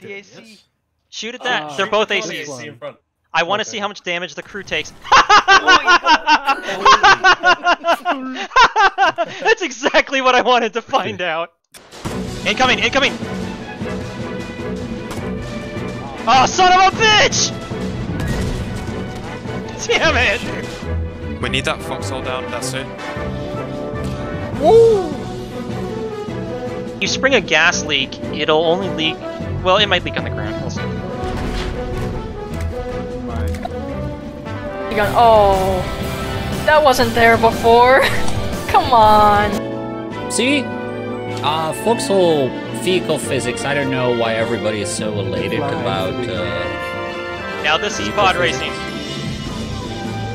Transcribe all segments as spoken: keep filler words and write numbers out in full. The A C. Yes. Shoot at that. Uh, They're both A Cs. In front. I want okay. to see how much damage the crew takes. That's exactly what I wanted to find out. Incoming! Incoming! Oh, son of a bitch! Damn it! We need that foxhole down. That's it. Woo! You spring a gas leak, it'll only leak. Well, it might leak on the ground also. You're going, oh, that wasn't there before. Come on. See? Uh, Foxhole vehicle physics. I don't know why everybody is so elated Fly. about. Uh, now this is pod physics. racing.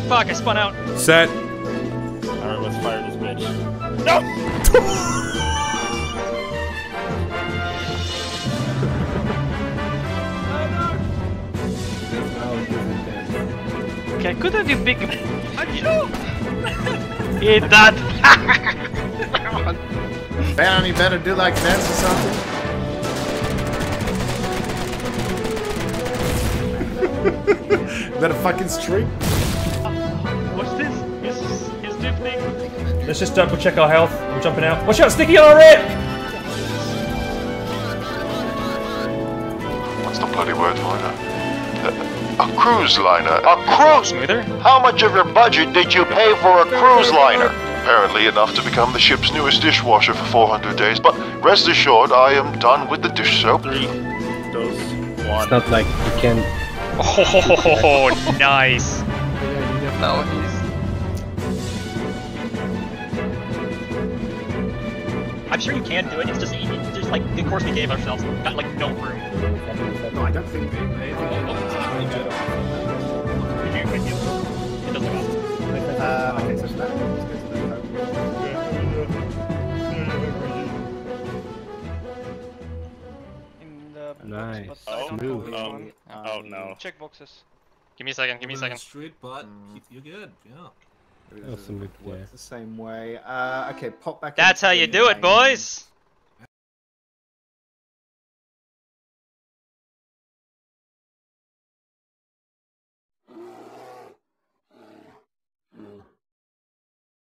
Fuck! I spun out. Set. All right, let's fire this bitch. No. Okay, couldn't you pick me? Eat that! Man, you better do like this or something. Is that a fucking streak? What's this? Is is lifting? Let's just double check our health. I'm jumping out. Watch out, Sticky on red! What's the bloody word for that? A cruise liner. A cruise smoother? How much of your budget did you pay for a cruise liner? Apparently enough to become the ship's newest dishwasher for four hundred days, but rest assured I am done with the dish soap. Three, those, one. It's not like you can... Oh, nice. Now he's... I'm sure you can do it, it's just easy. Just like the course we gave ourselves got like no room. No, I don't think they made it. Uh, okay, so it's in the box, nice. But oh, I don't know um, um, oh no. Check boxes. Give me a second, give me a second. Street, but mm. You're good, yeah. That's a good way. It's the same way. Uh, okay, pop back. That's how you do it, boys!